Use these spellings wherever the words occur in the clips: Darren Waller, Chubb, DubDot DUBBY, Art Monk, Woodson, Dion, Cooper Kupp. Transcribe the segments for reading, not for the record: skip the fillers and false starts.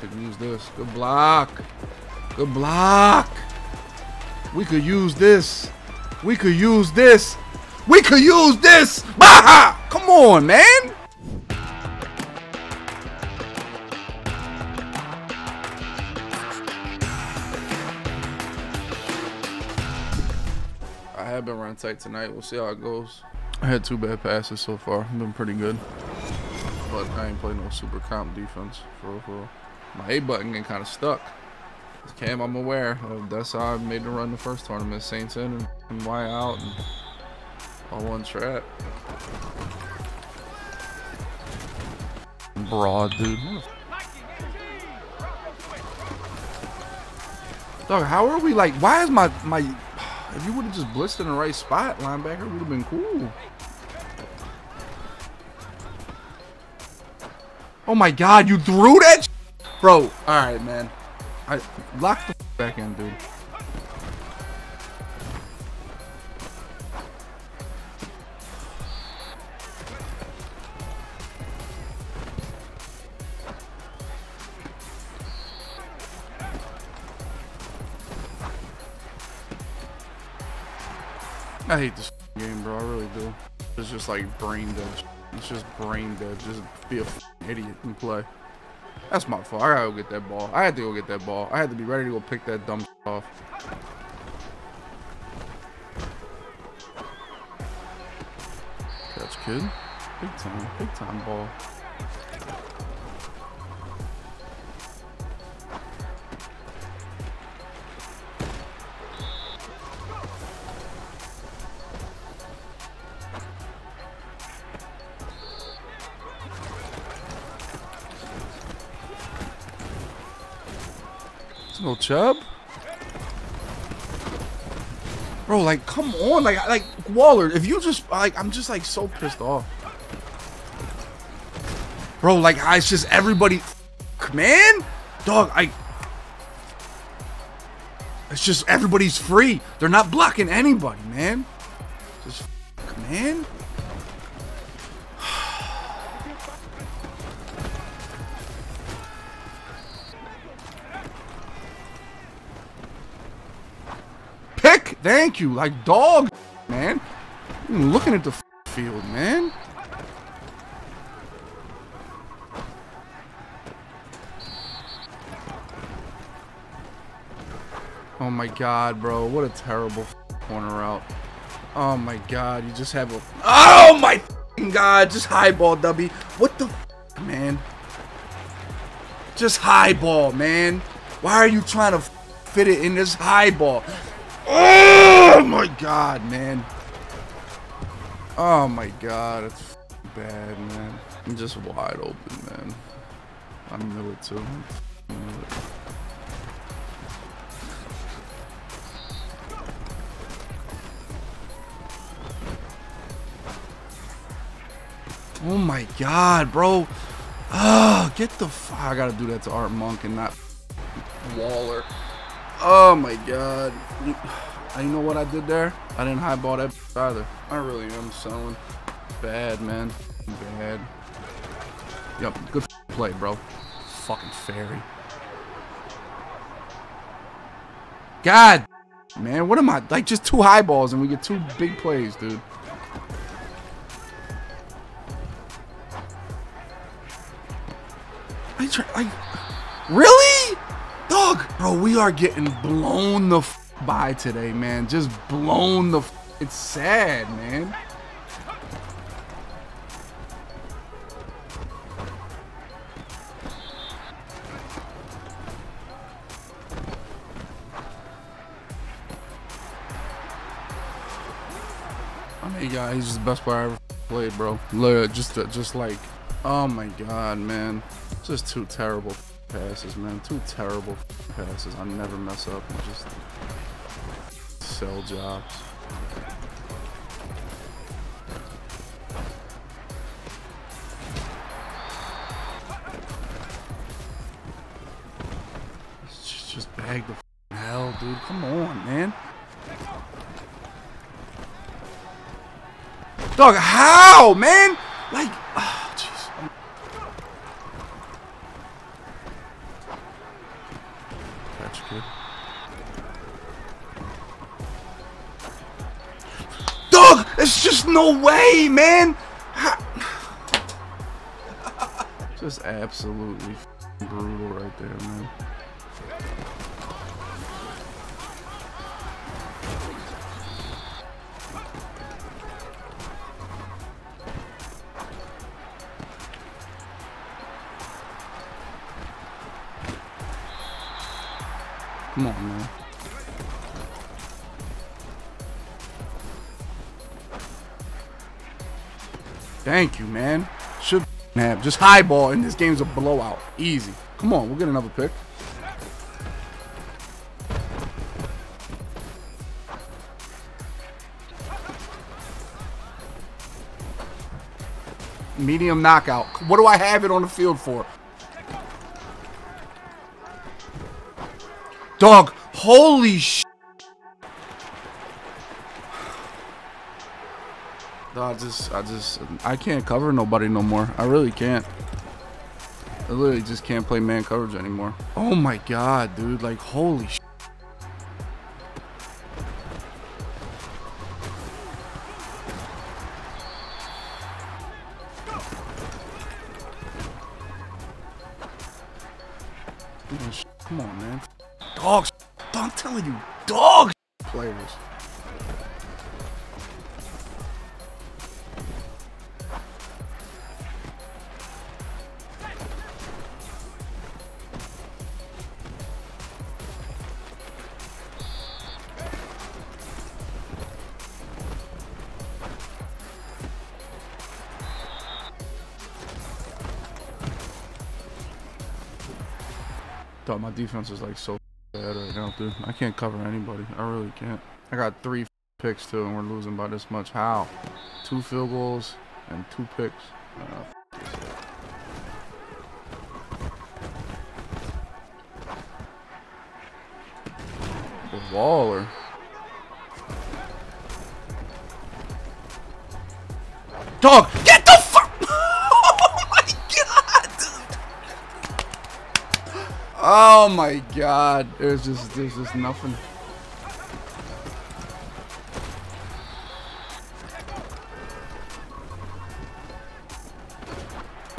could use this. Good block. Good block. We could use this. We could use this. We could use this. Baha! Come on, man. I have been running tight tonight. We'll see how it goes. I had two bad passes so far. I've been pretty good. But I ain't playing no super comp defense, for real, for real. My A button getting kind of stuck. Cam, I'm aware. That's how I made the run the first tournament. Saints in and Y out and on one trap. Broad, dude. Dog, how are we like, why is my, if you would have just blitzed in the right spot, linebacker, would have been cool. Oh my God, you threw that, bro. All right, man. I locked the back in, dude. I hate this game, bro. I really do. It's just like brain dead. It's just brain dead. Just be a idiot and play. That's my fault. I gotta go get that ball. I had to go get that ball. I had to be ready to go pick that dumb off. Catch, kid. Big time ball. No Chubb, bro. Like, come on, like Waller. If you just like, I'm just like so pissed off, bro. Like, it's just everybody, man, dog. It's just everybody's free. They're not blocking anybody, man. Just man. Thank you, like dog, man. I'm looking at the field, man. Oh my God, bro! What a terrible corner route. Oh my God, you just have a. Oh my God! Just high ball, Dubby. What the man? Just high ball, man. Why are you trying to fit it in this high ball? Oh my God, man. Oh my God, it's bad, man. I'm just wide open, man. I knew it too. I knew it. Oh my God, bro. Oh, get the f. I gotta do that to Art Monk and not Waller. Oh my God. You know what I did there? I didn't highball that either. I really am selling. Bad, man. Bad. Yup, good play, bro. Fucking fairy. God, man, what am I? Like, just two highballs and we get two big plays, dude. Really? Dog, bro, we are getting blown the f by today, man. Just blown the f. It's sad, man. I mean, yeah, he's just the best player I ever played, bro. Look, just like, oh my God, man. Just too terrible. Passes, man. Two terrible passes. I never mess up and just sell jobs. Just bag the hell, dude. Come on, man. Dog, how, man? Like, oh, jeez. no way, man. Just absolutely brutal right there, man. Come on, man. Thank you, man. Should have just highball, and this game's a blowout. Easy. Come on, we'll get another pick. Medium knockout. What do I have it on the field for? Dog, holy sh**. I can't cover nobody no more. I really can't. I literally just can't play man coverage anymore. Oh my god, dude. Like, holy sh**. Come on, man. Dog sh**. I'm telling you, dog sh**. Players. Thought my defense is like so bad right now, dude. I can't cover anybody. I really can't. I got 3 picks too, and we're losing by this much. How? 2 field goals and 2 picks. Waller. Dog, get the fuck! Oh my god, dude. Oh my god, there's just nothing.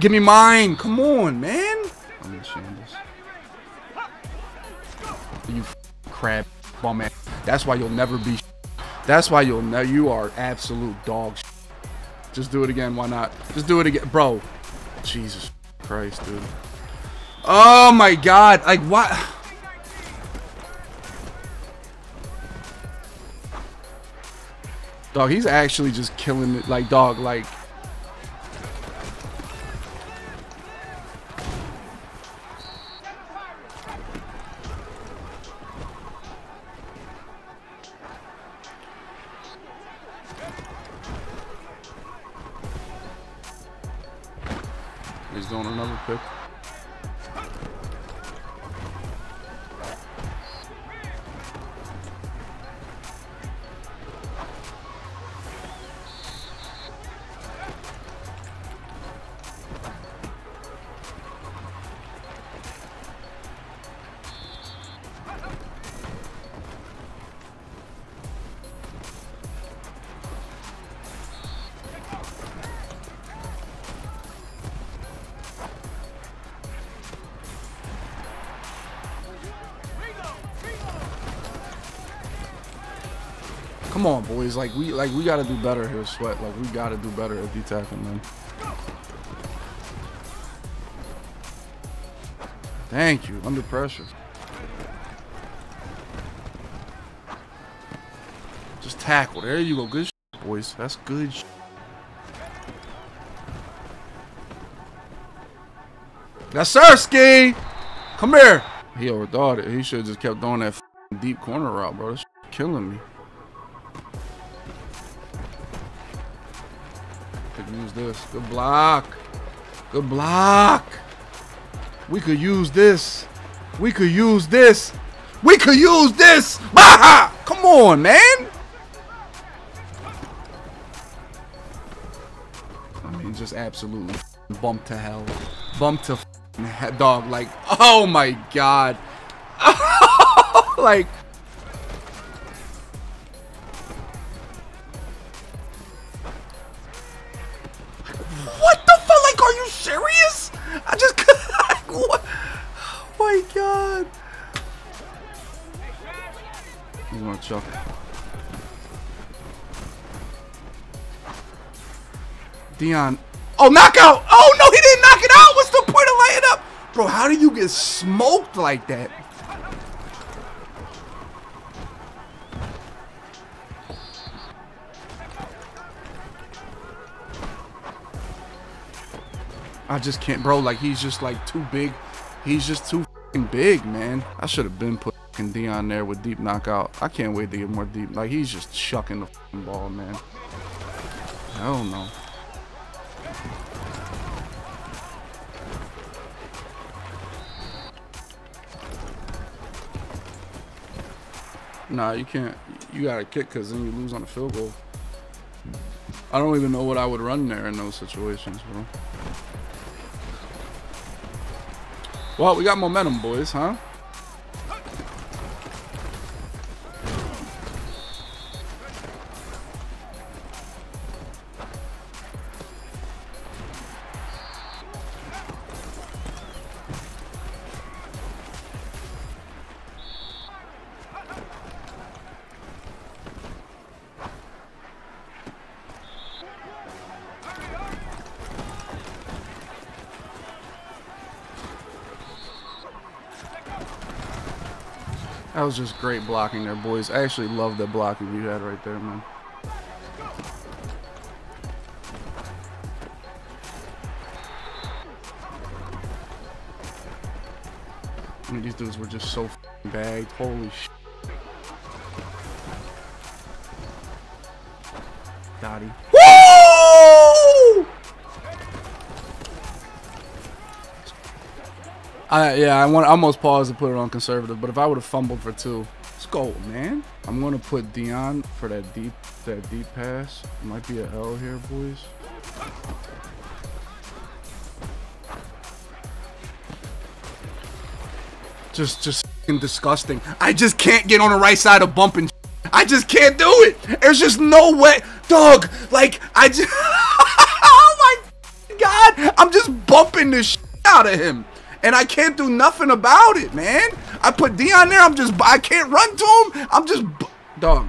Give me mine, come on, man. I'm in shambles. You crap, bum ass. That's why you'll never be. That's why you'll know you are absolute dog. Just do it again, why not? Just do it again, bro. Jesus Christ, dude. Oh my god, like what? Dog, he's actually just killing it. Like, dog, like. He's doing another pick. Come on, boys! Like we gotta do better here, Sweat. Like we gotta do better at D-tackling, man. Thank you. Under pressure. Just tackle. There you go. Good shit, boys. That's good shit. That's Sersky. Come here. He overthought it. He should have just kept doing that deep corner route, bro. That's killing me. Use this. Good block. Good block. We could use this. We could use this. We could use this. Baha! Come on, man. I mean, just absolutely bump to hell. Bump to dog. Like, oh my god. Like. What the fuck? Like, are you serious? I just like, what? Oh my god. He's gonna chuck. Dion. Oh, knockout! Oh no, he didn't knock it out! What's the point of laying up? Bro, how do you get smoked like that? I just can't, bro. Like, he's just like too big. He's just too f***ing big, man. I should have been putting Dion there with deep knockout. I can't wait to get more deep. Like, he's just chucking the f***ing ball, man. I don't know. Nah, you can't. You gotta kick, because then you lose on a field goal. I don't even know what I would run there in those situations, bro. Well, we got momentum, boys, huh? That was just great blocking there, boys. I actually love the blocking you had right there, man. I mean, these dudes were just so f***ing bagged. Holy shit. Dottie. Woo! I almost paused to put it on conservative, but if I would have fumbled for two, let's go, man. I'm gonna put Dion for that deep pass. Might be an L here, boys. Just disgusting. I just can't get on the right side of bumping. I just can't do it. There's just no way, dog. Like, I just, oh my god, I'm just bumping the shit out of him. And I can't do nothing about it, man. I put Dion there. I can't run to him. I'm just, dog.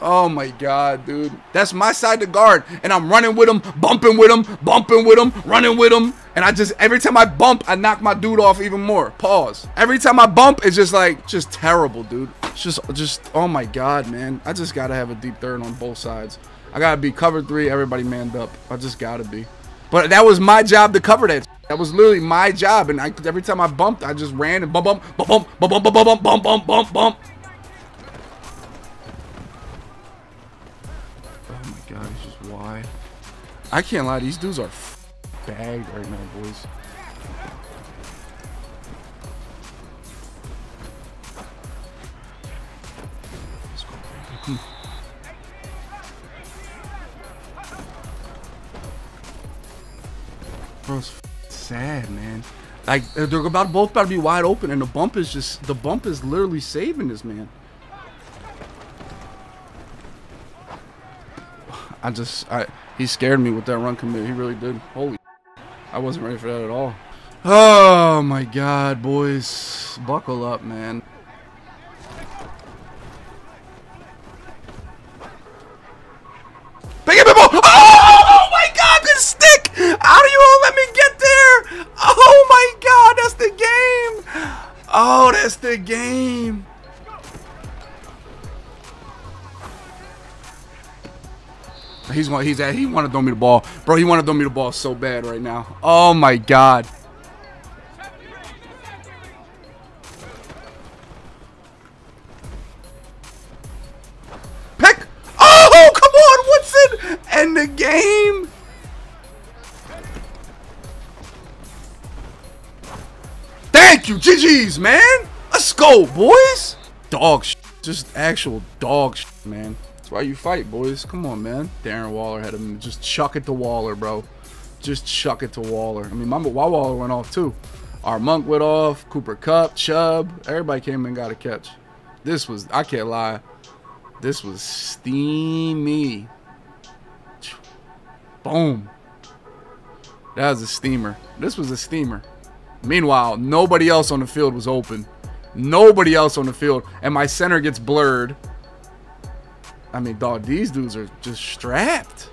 Oh my god, dude. That's my side to guard, and I'm running with him, bumping with him, bumping with him, running with him, and I just, every time I bump, I knock my dude off even more. Pause. Every time I bump, it's just like, just terrible, dude. It's just, oh my god, man. I just gotta have a deep third on both sides. I gotta be cover three. Everybody manned up. I just gotta be. But that was my job to cover that. That was literally my job, and every time I bumped, I just ran and bump, bump, bump, bump, bump, bump, bump, bump, bump, bump, bump. Oh my god, he's just wide. I can't lie, these dudes are bagged right now, boys. Let's go, baby. Come on. Bro, it's sad, man. Like, they're both about to be wide open, and the bump is literally saving this man. He scared me with that run commit. He really did. Holy, I wasn't ready for that at all. Oh my god, boys, buckle up, man. Oh, that's the game. He wanted to throw me the ball. Bro, he wanted to throw me the ball so bad right now. Oh my god. Peck. Oh, come on, Woodson. End the game. Thank you, GG's, man. Let's go, boys. Dog shit. Just actual dog shit, man. That's why you fight, boys. Come on, man. Darren Waller had him. Just chuck it to Waller, bro. Just chuck it to Waller. I mean, my Waller went off, too. Art Monk went off. Cooper Kupp, Chubb. Everybody came and got a catch. This was, I can't lie, this was steamy. Boom. That was a steamer. This was a steamer. Meanwhile, nobody else on the field was open. Nobody else on the field. And my center gets blurred. I mean, dog, these dudes are just strapped.